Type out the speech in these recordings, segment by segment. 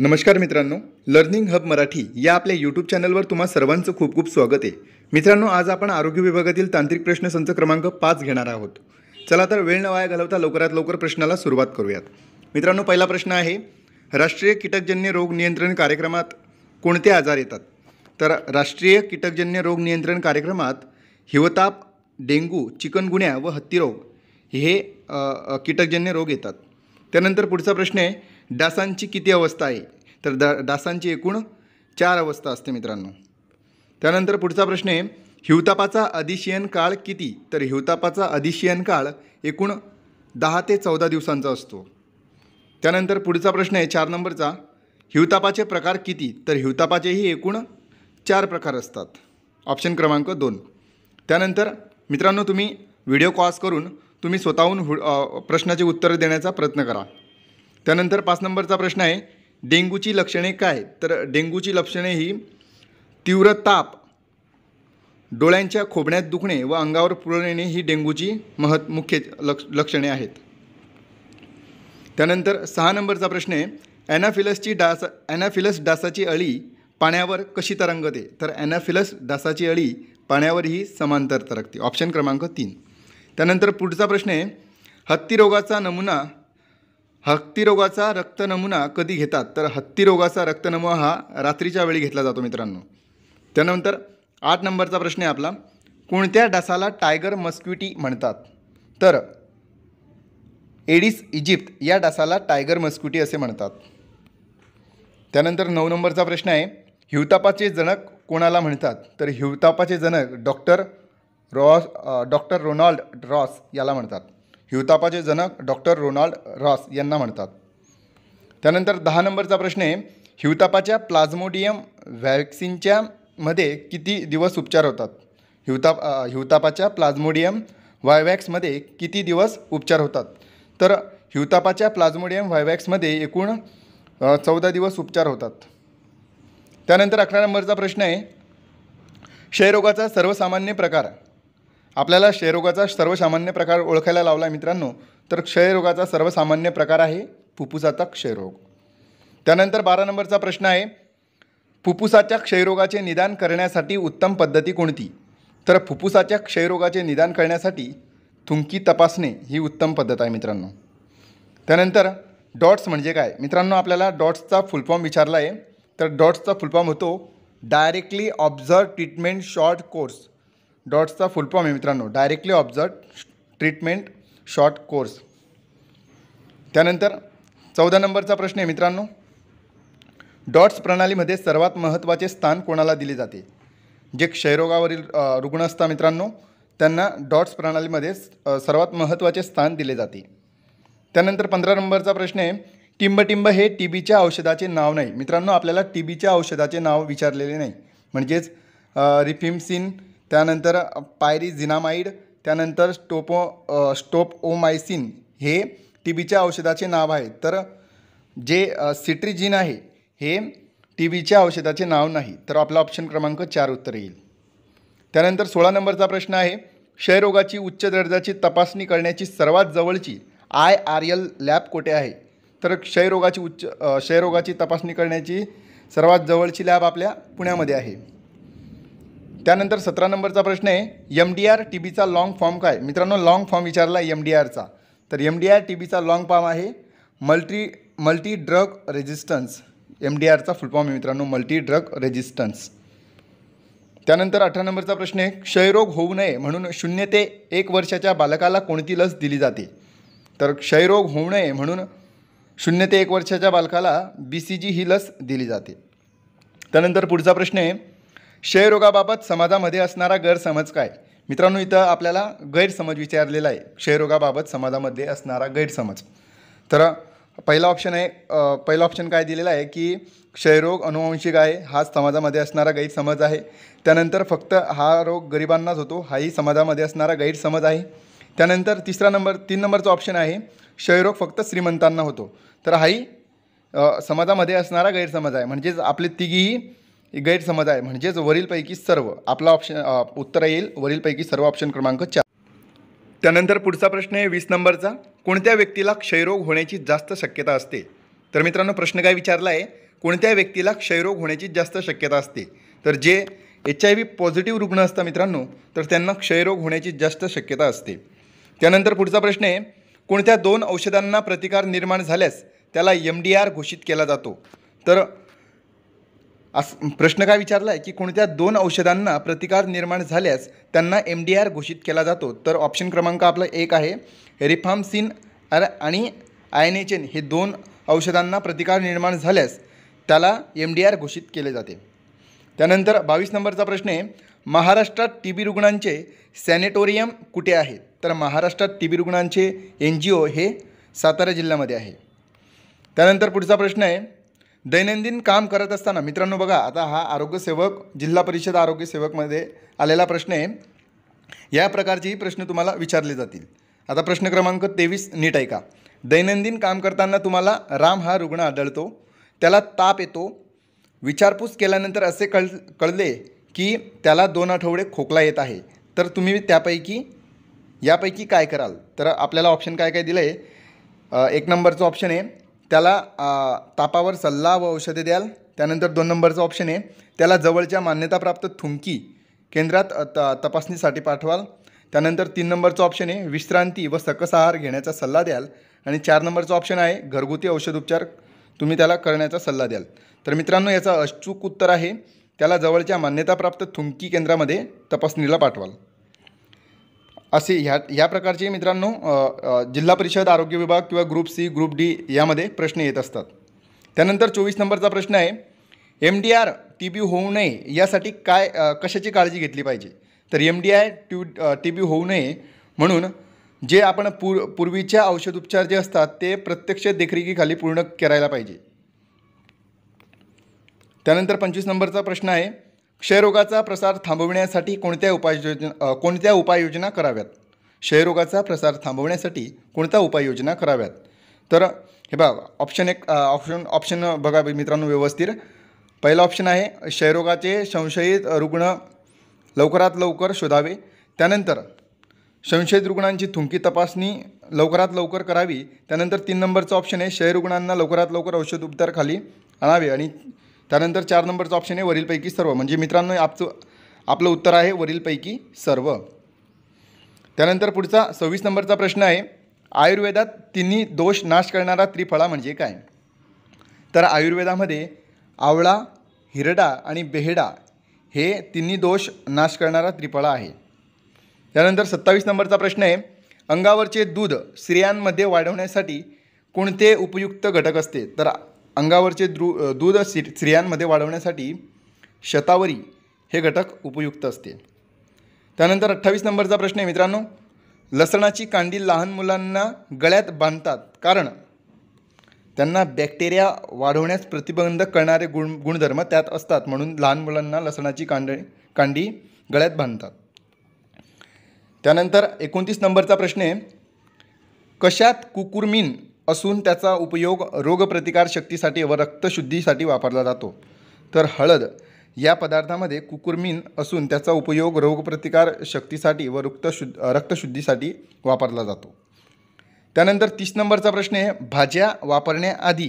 नमस्कार मित्रांनो, learning hub Marathi या आपल्या यूट्यूब चॅनलवर तुम्हा सर्वांचं खूप खूप स्वागत आहे। मित्रांनो, आज आपण आरोग्य विभागातील तांत्रिक प्रश्न संच क्रमांक 5 घेणार आहोत। चला तर वेळ न वाया घालवता लवकरात लवकर प्रश्नाला सुरुवात करूयात। मित्रांनो, पहिला प्रश्न आहे, राष्ट्रीय कीटकजन्य रोग नियंत्रण कार्यक्रमात कोणते आजार येतात? तर राष्ट्रीय कीटकजन्य रोग नियंत्रण कार्यक्रमात हिवताप, डेंगू, चिकनगुन्या व हत्तीरोग हे कीटकजन्य रोग येतात। त्यानंतर पुढचा प्रश्न आहे, डासांची किती अवस्था आहे? तर डासांची एकूण 4 अवस्था असते मित्रांनो। त्यानंतर पुढचा प्रश्न आहे, हिवतापाचा अधिशयन काळ किती? तर हिवतापाचा अधिशयन काळ एकूण 10 ते 14 दिवसांचा असतो। त्यानंतर पुढचा प्रश्न आहे 4 नंबरचा, हिवतापाचे प्रकार किती? तर हिवतापाचेही एकूण 4 प्रकार असतात, ऑप्शन क्रमांक 2। त्यानंतर मित्रांनो, तुम्ही व्हिडिओ पॉज करून तुम्ही स्वतःहून प्रश्नाचे उत्तर देण्याचा प्रयत्न करा। त्यानंतर 5 नंबरचा प्रश्न आहे, डेंगूची लक्षणे काय? तर डेंगूची लक्षणे ही तीव्र ताप, डोळ्यांच्या खोबण्यात दुखणे व अंगावर पुरळ येणे ही डेंगूची मुख्य लक्षणे आहेत। त्यानंतर 6 नंबरचा प्रश्न आहे, ॲनाफिलस डासाची अळी पाण्यावर कशी तरंगते? तर ॲनाफिलस डासाची अळी पाण्यावर ही समांतर तरंगते, ऑप्शन क्रमांक 3। त्यानंतर पुढचा प्रश्न आहे, हत्तीरोगाचा रक्तनमुना कधी घेतात? तर हत्तीरोगाचा रक्तनमुना हा रात्रीच्या वेळी घेतला जातो मित्रांनो। त्यानंतर 8 नंबरचा प्रश्न आहे आपला, कोणत्या डासाला टायगर मस्क्विटी म्हणतात? तर एडिस इजिप्त या डासाला टायगर मस्क्विटी असे म्हणतात। त्यानंतर 9 नंबरचा प्रश्न आहे, हिवतापाचे जनक कोणाला म्हणतात? तर हिवतापाचे जनक डॉक्टर रोनाल्ड रॉस याला म्हणतात। हिवतापाचे जनक डॉक्टर रोनाल्ड रॉस यांना म्हणतात। त्यानंतर 10 नंबरचा प्रश्न आहे, हिवतापाच्या प्लाझ्मोडियम व्हॅक्सिनच्या मध्ये किती दिवस उपचार होतात? हिवतापाच्या प्लाझ्मोडियम व्हायवॅक्समध्ये किती दिवस उपचार होतात? तर हिवतापाच्या प्लाझ्मोडियम व्हायवॅक्समध्ये एकूण 14 दिवस उपचार होतात। त्यानंतर 11 नंबरचा प्रश्न आहे, क्षयरोगाचा सर्वसामान्य प्रकार आपल्याला क्षयरोगाचा सर्वसामान्य प्रकार ओळखायला लावला मित्रांनो। तर क्षयरोगाचा सर्वसामान्य प्रकार आहे फुफ्फुसाचा क्षयरोग। त्यानंतर 12 नंबरचा प्रश्न आहे, फुफ्फुसाच्या क्षयरोगाचे निदान करण्यासाठी उत्तम पद्धती कोणती? तर फुफ्फुसाच्या क्षयरोगाचे निदान करण्यासाठी थुंकी तपासणे ही उत्तम पद्धत आहे मित्रांनो। त्यानंतर डॉट्स म्हणजे काय मित्रांनो? आपल्याला डॉट्सचा फुलफॉर्म विचारला आहे, तर डॉट्सचा फुलफॉर्म होतो directly observe treatment short course. डॉट्सचा फुलफॉर्म आहे मित्रांनो, directly observe treatment short course. त्यानंतर 14 नंबरचा प्रश्न आहे मित्रांनो, डॉट्स प्रणालीमध्ये सर्वात महत्त्वाचे स्थान कोणाला दिले जाते? जे क्षयरोगावरील रुग्ण असतात मित्रांनो, त्यांना डॉट्स प्रणालीमध्ये सर्वात महत्त्वाचे स्थान दिले जाते। त्यानंतर 15 नंबरचा प्रश्न आहे, टिंबटिंब हे टी बीच्या औषधाचे नाव नाही मित्रांनो। आपल्याला टी बीच्या औषधाचे नाव विचारलेले नाही, म्हणजेच रिफिम्सिन, त्यानंतर पायरीझिनामाइड, त्यानंतर स्टोपओमायसिन हे टी बीच्या औषधाचे नाव आहे। तर जे सिट्रिजिन आहे हे टी बीच्या औषधाचे नाव नाही। तर आपला ऑप्शन क्रमांक 4 उत्तर येईल। त्यानंतर 16 नंबरचा प्रश्न आहे, क्षयरोगाची उच्च दर्जाची तपासणी करण्याची सर्वात जवळची IRL लॅब कुठे आहे? तर क्षयरोगाची तपासणी करण्याची सर्वात जवळची लॅब आपल्या पुण्यामध्ये आहे। त्यानंतर 17 नंबरचा प्रश्न आहे, MDR TBचा लॉन्ग फॉर्म काय मित्रांनो? लॉन्ग फॉर्म विचारला MDRचा, तर MDR TBचा लॉन्ग फॉर्म आहे मल्टी ड्रग रेजिस्टन्स। MDRचा फुल फॉर्म आहे मित्रांनो, मल्टी ड्रग रेजिस्टन्स। त्यानंतर 18 नंबरचा प्रश्न आहे, क्षयरोग होऊ नये म्हणून 0 ते 1 वर्षाच्या बालकाला कोणती लस दिली जाते? तर क्षयरोग होऊ नये म्हणून 0 ते 1 वर्षाच्या बालकाला BCG ही लस दिली जाते। त्यानंतर पुढचा प्रश्न आहे, क्षयरोगाबाबत समाजामध्ये असणारा गैरसमज काय? मित्रांनो, इथं आपल्याला गैरसमज विचारलेला आहे, क्षयरोगाबाबत समाजामध्ये असणारा गैरसमज। तर पहिला ऑप्शन काय दिलेला आहे की क्षयरोग अनुवंशिक आहे, हाच समाजामध्ये असणारा गैरसमज आहे। त्यानंतर फक्त हा रोग गरिबांनाच होतो, हाही समाजामध्ये असणारा गैरसमज आहे। त्यानंतर 3 नंबरचा ऑप्शन आहे, क्षयरोग फक्त श्रीमंतांना होतो, तर हाही समाजामध्ये असणारा गैरसमज आहे। म्हणजेच आपले तिघीही गैरसमज आहे, म्हणजेच वरीलपैकी सर्व आपला ऑप्शन उत्तर येईल वरीलपैकी सर्व, ऑप्शन क्रमांक 4। त्यानंतर पुढचा प्रश्न आहे 20 नंबरचा, कोणत्या व्यक्तीला क्षयरोग होण्याची जास्त शक्यता असते? तर मित्रांनो, प्रश्न काय विचारला आहे, कोणत्या व्यक्तीला क्षयरोग होण्याची जास्त शक्यता असते? तर जे HIV पॉझिटिव्ह रुग्ण असतात मित्रांनो, तर त्यांना क्षयरोग होण्याची जास्त शक्यता असते. त्यानंतर पुढचा प्रश्न आहे, कोणत्या दोन औषधांना प्रतिकार निर्माण झाल्यास त्याला MDR घोषित केला जातो? तर प्रश्न काय विचारला आहे की कोणत्या दोन औषधांना प्रतिकार निर्माण झाल्यास त्यांना MDR घोषित केला जातो? तर ऑप्शन क्रमांक आपला 1 आहे रिफाम्पिसिन आणि आयनेचेन, हे दोन औषधांना प्रतिकार निर्माण झाल्यास त्याला MDR घोषित केले जाते. त्यानंतर 22 नंबरचा प्रश्न आहे, महाराष्ट्रात TB रुग्णांचे सॅनेटोरियम कुठे आहे? तर महाराष्ट्रात TB रुग्णांचे NGO हे सातारा जिल्ह्यामध्ये आहे. त्यानंतर पुढचा प्रश्न आहे, दैनंदिन काम करत असताना मित्रांनो बघा, आता हा आरोग्य सेवक जिल्हा परिषद आरोग्य सेवकमध्ये आलेला प्रश्न आहे, या प्रकारचेही प्रश्न तुम्हाला विचारले जातील. आता प्रश्न क्रमांक 23 नीट ऐका. दैनंदिन काम करताना तुम्हाला राम हा रुग्ण आढळतो, त्याला ताप येतो, विचारपूस केल्यानंतर असे कळले की त्याला 2 आठवडे खोकला येत आहे, तर तुम्ही यापैकी काय कराल? तर आपल्याला ऑप्शन काय काय दिलं आहे. 1 नंबरचं ऑप्शन आहे त्याला तापावर सल्ला व औषधे द्याल. त्यानंतर 2 नंबरचं ऑप्शन आहे त्याला जवळच्या मान्यताप्राप्त थुंकी केंद्रात तपासणीसाठी पाठवाल. त्यानंतर 3 नंबरचं ऑप्शन आहे विश्रांती व सकस आहार घेण्याचा सल्ला द्याल. आणि 4 नंबरचं ऑप्शन आहे घरगुती औषधोपचार तुम्ही त्याला करण्याचा सल्ला द्याल. तर मित्रांनो याचा अचूक उत्तर आहे त्याला जवळच्या मान्यताप्राप्त थुंकी केंद्रामध्ये तपासणीला पाठवाल. असे ह्या प्रकारचे मित्रांनो जिल्हा परिषद आरोग्य विभाग किंवा ग्रुप सी ग्रुप डी यामध्ये प्रश्न येत असतात. त्यानंतर 24 नंबरचा प्रश्न आहे, MDR TB होऊ नये यासाठी कशाची काळजी घेतली पाहिजे? तर MDR TB होऊ नये म्हणून जे आपण पूर्वीच्या औषधोपचार जे असतात ते प्रत्यक्ष देखरेखीखाली पूर्ण करायला पाहिजे. त्यानंतर 25 नंबरचा प्रश्न आहे, क्षयरोगाचा प्रसार थांबवण्यासाठी कोणत्या उपाययोजना कराव्यात? क्षयरोगाचा प्रसार थांबवण्यासाठी कोणत्या उपाययोजना कराव्यात? तर हे बघा ऑप्शन बघा मित्रांनो व्यवस्थित. पहिला ऑप्शन आहे क्षयरोगाचे संशयित रुग्ण लवकरात लवकर शोधावे. त्यानंतर संशयित रुग्णांची थुंकी तपासणी लवकरात लवकर करावी. त्यानंतर 3 नंबरचं ऑप्शन आहे क्षय रुग्णांना लवकरात लवकर औषध उपचाराखाली आणावे. आणि त्यानंतर 4 नंबरचं ऑप्शन आहे वरीलपैकी सर्व. म्हणजे मित्रांनो आपलं उत्तर आहे वरीलपैकी सर्व. त्यानंतर पुढचा 26 नंबरचा प्रश्न आहे, आयुर्वेदात 3 दोष नाश करणारा त्रिफळा म्हणजे काय? तर आयुर्वेदामध्ये आवळा, हिरडा आणि बेहडा हे 3 दोष नाश करणारा त्रिफळा आहे. त्यानंतर 27 नंबरचा प्रश्न आहे, अंगावरचे दूध स्त्रियांमध्ये वाढवण्यासाठी कोणते उपयुक्त घटक असते? तर अंगावरचे दूध स्त्रियांमध्ये वाढवण्यासाठी शतावरी हे घटक उपयुक्त असते. त्यानंतर 28 नंबरचा प्रश्न आहे मित्रांनो, लसणाची कांडी लहान मुलांना गळ्यात बांधतात कारण त्यांना बॅक्टेरिया वाढवण्यास प्रतिबंध करणारे गुणधर्म त्यात असतात, म्हणून लहान मुलांना लसणाची कांडी गळ्यात बांधतात. त्यानंतर 29 नंबरचा प्रश्न आहे, कशात कुकुरमिन असून त्याचा उपयोग रोगप्रतिकारशक्तीसाठी व रक्तशुद्धीसाठी वापरला जातो? तर हळद या पदार्थामध्ये कुकुरमिन असून त्याचा उपयोग रोगप्रतिकारशक्तीसाठी व रक्तशुद्धीसाठी वापरला जातो. त्यानंतर 30 नंबरचा प्रश्न आहे, भाज्या वापरण्याआधी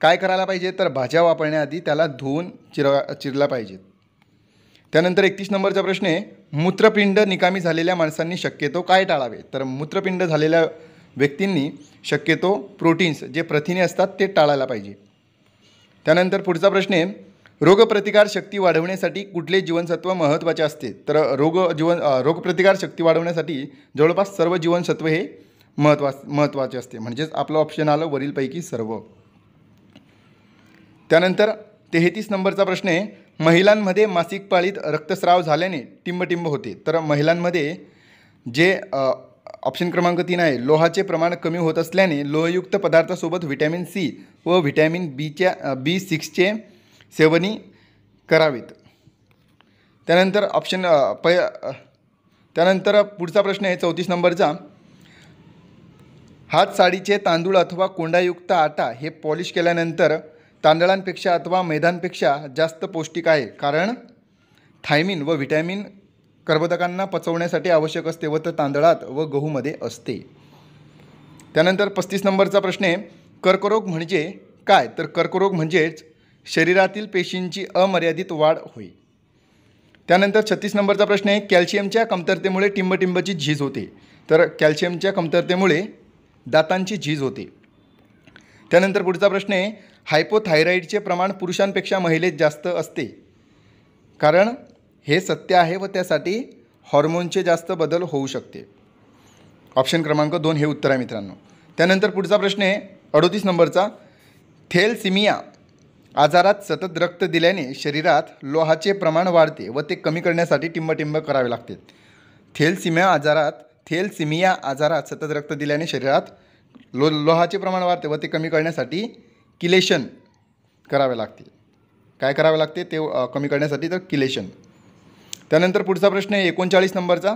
काय करायला पाहिजे? तर भाज्या वापरण्याआधी त्याला धुवून चिरला पाहिजेत. त्यानंतर 31 नंबरचा प्रश्न आहे, मूत्रपिंड निकामी झालेल्या माणसांनी शक्यतो काय टाळावे? तर मूत्रपिंड झालेल्या व्यक्तींनी शक्यतो प्रोटीन्स जे प्रथिने असतात ते टाळायला पाहिजे. त्यानंतर पुढचा प्रश्न आहे, रोगप्रतिकार शक्ती वाढवण्यासाठी कुठले जीवनसत्व महत्त्वाचे असते? तर रोगप्रतिकार शक्ती वाढवण्यासाठी जवळपास सर्व जीवनसत्व हे महत्त्वाचे असते, म्हणजेच आपलं ऑप्शन आलं वरीलपैकी सर्व. त्यानंतर 33 नंबरचा प्रश्न आहे, महिलांमध्ये मासिक पाळीत रक्तस्राव झाल्याने टिंबटिंब होते, तर महिलांमध्ये जे ऑप्शन क्रमांक 3 आहे लोहाचे प्रमाण कमी होत असल्याने लोहयुक्त पदार्थासोबत व्हिटॅमिन C व व्हिटॅमिन B6चे सेवनी करावेत. त्यानंतर त्यानंतर पुढचा प्रश्न आहे 34 नंबरचा, हातसाडीचे तांदूळ अथवा कोंडायुक्त आटा हे पॉलिश केल्यानंतर तांदळांपेक्षा अथवा मैद्यापेक्षा जास्त पौष्टिक आहे कारण थायमिन व व्हिटॅमिन कर्बोदकांना पचवण्यासाठी आवश्यक असते व ते तांदळात व गहूमध्ये असते. त्यानंतर 35 नंबरचा प्रश्न आहे, कर्करोग म्हणजे काय तर कर्करोग म्हणजेच शरीरातील पेशींची अमर्यादित वाढ होय। त्यानंतर 36 नंबरचा प्रश्न आहे, कॅल्शियमच्या कमतरतेमुळे टिंबटिंबची झीज होते। तर कॅल्शियमच्या कमतरतेमुळे दातांची झीज होते। त्यानंतर पुढचा प्रश्न आहे, हायपोथायरॉइडचे प्रमाण पुरुषांपेक्षा महिलेत जास्त असते, कारण हे सत्य आहे व त्यासाठी हॉर्मोनचे जास्त बदल होऊ शकते। ऑप्शन क्रमांक 2 हे उत्तर आहे मित्रांनो। त्यानंतर पुढचा प्रश्न आहे 38 नंबरचा, थॅलासेमिया आजारात सतत रक्त दिल्याने शरीरात लोहाचे प्रमाण वाढते व ते कमी करण्यासाठी टिंबटिंब करावे लागते। थॅलासेमिया आजारात सतत रक्त दिल्याने शरीरात लोहाचे प्रमाण वाढते व ते कमी करण्यासाठी किलेशन करावे लागते। काय करावे लागते ते कमी करण्यासाठी तर किलेशन। त्यानंतर पुढचा प्रश्न आहे 39 नंबरचा,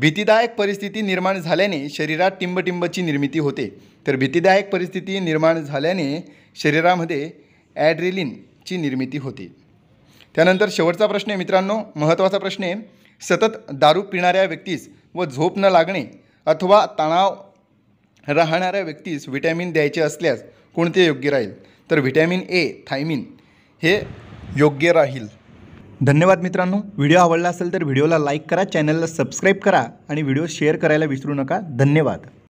भीतीदायक परिस्थिती निर्माण झाल्याने शरीरात टिंबटिंबची निर्मिती होते। तर भीतीदायक परिस्थिती निर्माण झाल्याने शरीरामध्ये ॲड्रेनालिनची निर्मिती होते। त्यानंतर शेवटचा प्रश्न आहे मित्रांनो, महत्त्वाचा प्रश्न आहे, सतत दारू पिणाऱ्या व्यक्तीस व झोप न लागणे अथवा तणाव राहणाऱ्या व्यक्तीस व्हिटॅमिन द्यायचे असल्यास कोणते योग्य राहील? तर व्हिटॅमिन ए थायमिन हे योग्य राहील। धन्यवाद मित्रांनो, व्हिडिओ आवडला असेल तर व्हिडिओला लाईक करा, चॅनलला सबस्क्राईब करा आणि व्हिडिओ शेअर करायला विसरू नका। धन्यवाद।